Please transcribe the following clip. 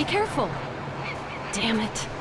Be careful. Damn it.